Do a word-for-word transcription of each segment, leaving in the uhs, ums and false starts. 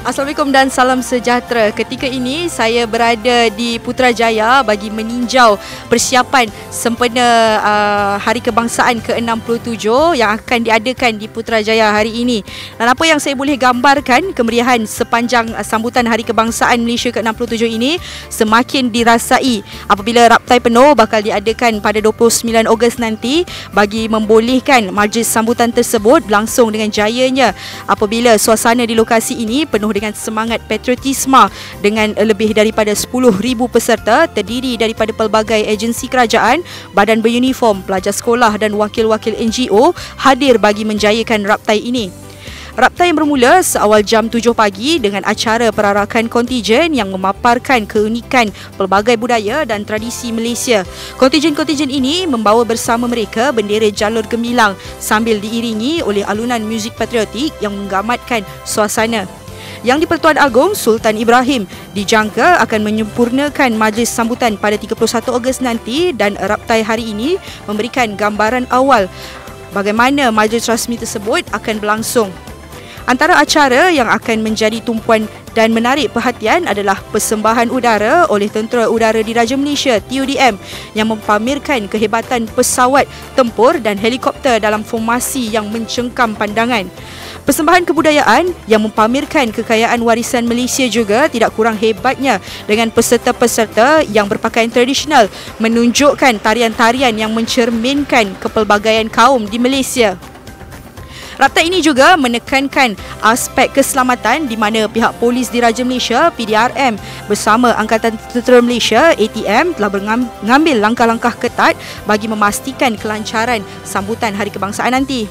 Assalamualaikum dan salam sejahtera. Ketika ini saya berada di Putrajaya bagi meninjau persiapan sempena uh, Hari Kebangsaan ke enam puluh tujuh yang akan diadakan di Putrajaya hari ini. Dan apa yang saya boleh gambarkan, kemeriahan sepanjang uh, sambutan Hari Kebangsaan Malaysia ke enam puluh tujuh ini semakin dirasai apabila raptai penuh bakal diadakan pada dua puluh sembilan Ogos nanti bagi membolehkan majlis sambutan tersebut berlangsung dengan jayanya apabila suasana di lokasi ini penuh dengan semangat patriotisme dengan lebih daripada sepuluh ribu peserta terdiri daripada pelbagai agensi kerajaan, badan beruniform, pelajar sekolah dan wakil-wakil N G O hadir bagi menjayakan raptai ini. Raptai bermula seawal jam tujuh pagi dengan acara perarakan kontijen yang memaparkan keunikan pelbagai budaya dan tradisi Malaysia. Kontijen-kontijen ini membawa bersama mereka bendera jalur Gemilang sambil diiringi oleh alunan muzik patriotik yang menggamatkan suasana. Yang di-Pertuan Agong, Sultan Ibrahim dijangka akan menyempurnakan majlis sambutan pada tiga puluh satu Ogos nanti, dan raptai hari ini memberikan gambaran awal bagaimana majlis rasmi tersebut akan berlangsung. Antara acara yang akan menjadi tumpuan dan menarik perhatian adalah persembahan udara oleh Tentera Udara Diraja Malaysia T U D M yang mempamerkan kehebatan pesawat tempur dan helikopter dalam formasi yang mencengkam pandangan. Persembahan kebudayaan yang mempamerkan kekayaan warisan Malaysia juga tidak kurang hebatnya dengan peserta-peserta yang berpakaian tradisional menunjukkan tarian-tarian yang mencerminkan kepelbagaian kaum di Malaysia. Raptai ini juga menekankan aspek keselamatan di mana pihak Polis Diraja Malaysia P D R M bersama Angkatan Tentera Malaysia A T M telah mengambil langkah-langkah ketat bagi memastikan kelancaran sambutan Hari Kebangsaan nanti.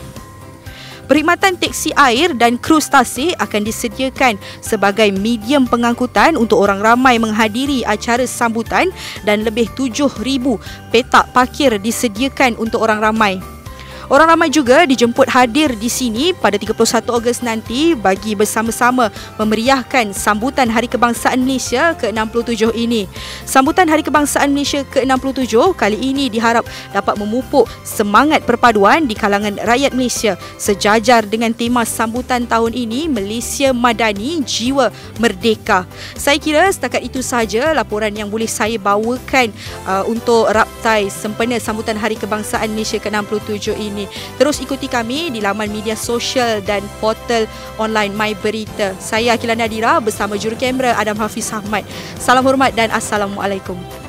Perkhidmatan teksi air dan kruz tasik akan disediakan sebagai medium pengangkutan untuk orang ramai menghadiri acara sambutan, dan lebih tujuh ribu petak parkir disediakan untuk orang ramai. Orang ramai juga dijemput hadir di sini pada tiga puluh satu Ogos nanti bagi bersama-sama memeriahkan sambutan Hari Kebangsaan Malaysia ke enam puluh tujuh ini. Sambutan Hari Kebangsaan Malaysia ke enam puluh tujuh kali ini diharap dapat memupuk semangat perpaduan di kalangan rakyat Malaysia sejajar dengan tema sambutan tahun ini, Malaysia Madani Jiwa Merdeka. Saya kira setakat itu sahaja laporan yang boleh saya bawakan uh, untuk raptai sempena sambutan Hari Kebangsaan Malaysia ke enam puluh tujuh ini. Terus ikuti kami di laman media sosial dan portal online My Berita. Saya Akilah Nadira bersama juru kamera Adam Hafiz Ahmad. Salam hormat dan Assalamualaikum.